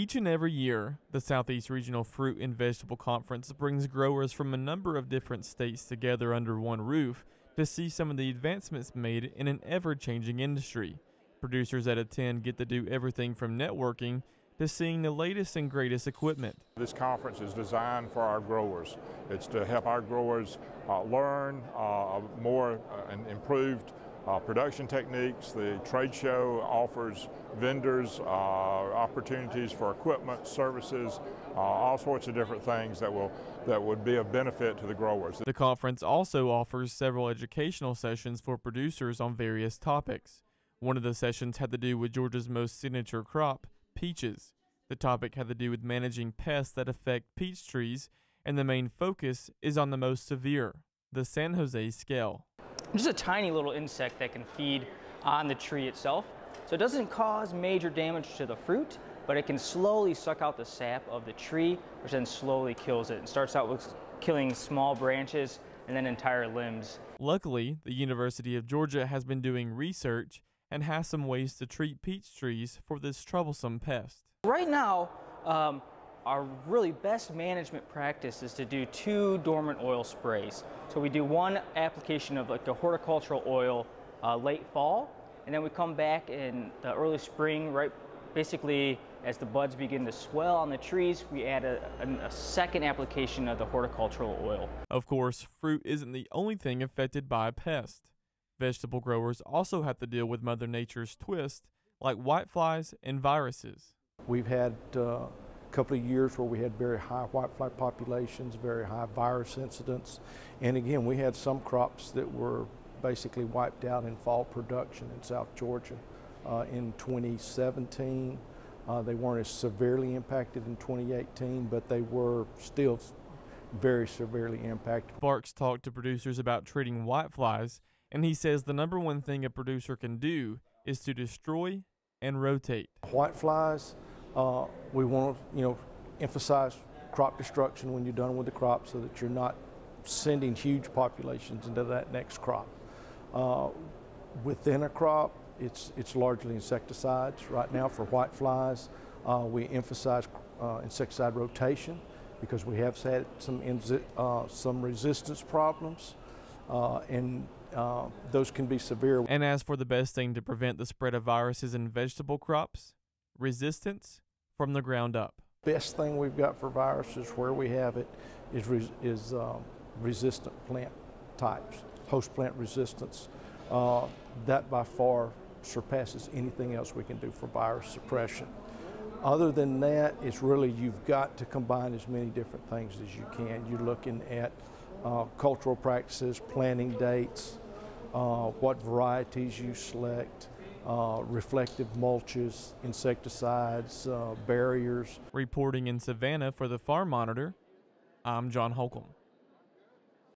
Each and every year, the Southeast Regional Fruit and Vegetable Conference brings growers from a number of different states together under one roof to see some of the advancements made in an ever-changing industry. Producers that attend get to do everything from networking to seeing the latest and greatest equipment. This conference is designed for our growers. It's to help our growers learn more and improved production techniques. The trade show offers vendors opportunities for equipment, services, all sorts of different things that would be of benefit to the growers. The conference also offers several educational sessions for producers on various topics. One of the sessions had to do with Georgia's most signature crop, peaches. The topic had to do with managing pests that affect peach trees, and the main focus is on the most severe, the San Jose scale. Just a tiny little insect that can feed on the tree itself. So it doesn't cause major damage to the fruit, but it can slowly suck out the sap of the tree, which then slowly kills it. It starts out with killing small branches and then entire limbs. Luckily, the University of Georgia has been doing research and has some ways to treat peach trees for this troublesome pest. Right now, our really best management practice is to do two dormant oil sprays. So we do one application of like a horticultural oil late fall, and then we come back in the early spring, right, basically as the buds begin to swell on the trees, we add a second application of the horticultural oil. Of course, fruit isn't the only thing affected by a pest. Vegetable growers also have to deal with Mother Nature's twist, like whiteflies and viruses. We've had couple of years where we had very high whitefly populations, very high virus incidents, and again we had some crops that were basically wiped out in fall production in South Georgia. In 2017 they weren't as severely impacted in 2018, but they were still very severely impacted. Barks talked to producers about treating whiteflies, and he says the number one thing a producer can do is to destroy and rotate. Whiteflies, we want to, emphasize crop destruction when you're done with the crop, so that you're not sending huge populations into that next crop. Within a crop, it's largely insecticides. Right now for whiteflies, we emphasize insecticide rotation because we have had some resistance problems, and those can be severe. And as for the best thing to prevent the spread of viruses in vegetable crops, resistance from the ground up. Best thing we've got for viruses where we have it is resistant plant types, host plant resistance. That by far surpasses anything else we can do for virus suppression. Other than that, it's really you've got to combine as many different things as you can. You're looking at cultural practices, planting dates, what varieties you select, reflective mulches, insecticides, barriers. Reporting in Savannah for the Farm Monitor, I'm John Holcomb.